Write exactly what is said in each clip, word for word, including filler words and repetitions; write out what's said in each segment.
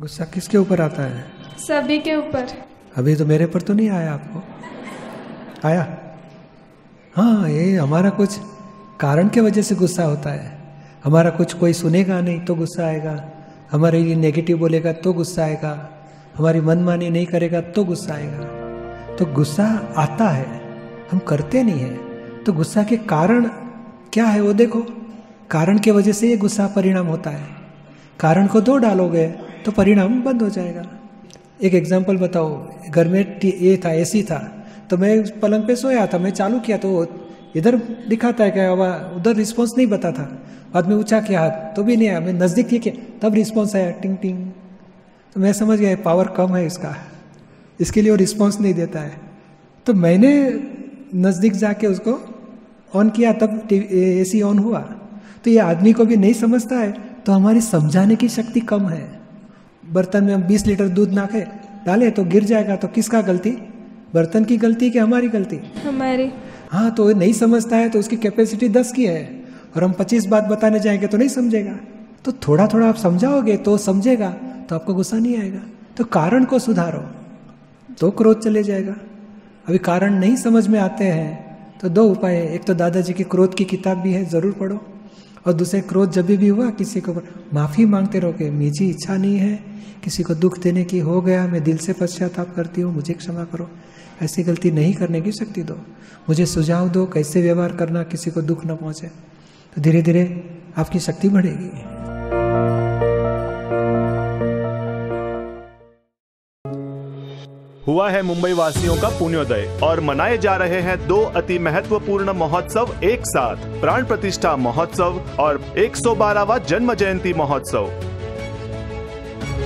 गुस्सा किसके ऊपर आता है? सभी के ऊपर। अभी तो मेरे पर तो नहीं आया, आपको आया? हाँ, ये हमारा कुछ कारण के वजह से गुस्सा होता है। हमारा कुछ कोई सुनेगा नहीं तो गुस्सा आएगा, हमारे लिए नेगेटिव बोलेगा तो गुस्सा आएगा, हमारी मनमानी नहीं करेगा तो गुस्सा आएगा। तो गुस्सा आता है, हम करते नहीं हैं। तो गुस्सा के कारण क्या है वो देखो, कारण के वजह से ये गुस्सा परिणाम होता है। कारण को दो डालोगे तो परिणाम बंद हो जाएगा। एक एग्जाम्पल बताओ, घर में ये था, एसी था, तो मैं पलंग पे सोया था, मैं चालू किया तो इधर दिखाता है क्या, उधर रिस्पॉन्स नहीं बताता। बाद में ऊंचा किया हाथ तो भी नहीं आया, मैं नज़दीक किया तब रिस्पॉन्स आया, टिंग टिंग। तो मैं समझ गया पावर कम है इसका, इसके लिए वो रिस्पॉन्स नहीं देता है। तो मैंने नज़दीक जाके उसको ऑन किया तब एसी ऑन हुआ। तो ये आदमी को भी नहीं समझता है, तो हमारी समझाने की शक्ति कम है। बर्तन में हम बीस लीटर दूध नाखे डाले तो गिर जाएगा, तो किसका गलती, बर्तन की गलती कि हमारी गलती? हमारी। हाँ, तो नहीं समझता है तो उसकी कैपेसिटी दस की है, और हम पच्चीस बात बताने जाएंगे तो नहीं समझेगा। तो थोड़ा थोड़ा आप समझाओगे तो समझेगा, तो आपको गुस्सा नहीं आएगा। तो कारण को सुधारो तो क्रोध चले जाएगा। अभी कारण नहीं समझ में आते हैं तो दो उपाय है, एक तो दादाजी की क्रोध की किताब भी है, ज़रूर पढ़ो। और दूसरे, क्रोध जब भी हुआ किसी को माफ़ी मांगते रहोगे, मेरी इच्छा नहीं है किसी को दुख देने की, हो गया, मैं दिल से पश्चाताप करती हूँ, मुझे क्षमा करो। ऐसी गलती नहीं करने की शक्ति दो। मुझे सुझाव दो कैसे व्यवहार करना, किसी को दुख न पहुँचे। तो धीरे धीरे आपकी शक्ति बढ़ेगी। हुआ है मुंबई वासियों का पुण्योदय और मनाए जा रहे हैं दो अति महत्वपूर्ण महोत्सव एक साथ, प्राण प्रतिष्ठा महोत्सव और एक सौ बारहवां जन्म जयंती महोत्सव।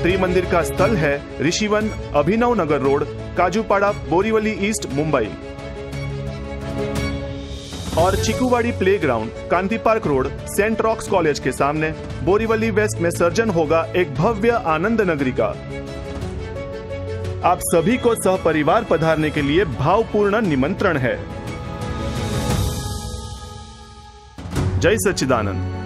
त्रिमंदिर का स्थल है ऋषिवन, अभिनव नगर रोड, काजूपाड़ा, बोरीवली ईस्ट, मुंबई, और Chikuwadi Playground, Kanti Park Road, Saint Rock's College के सामने, बोरीवली वेस्ट में सर्जन होगा एक भव्य आनंद नगरी का। आप सभी को सहपरिवार पधारने के लिए भावपूर्ण निमंत्रण है। जय सच्चिदानंद।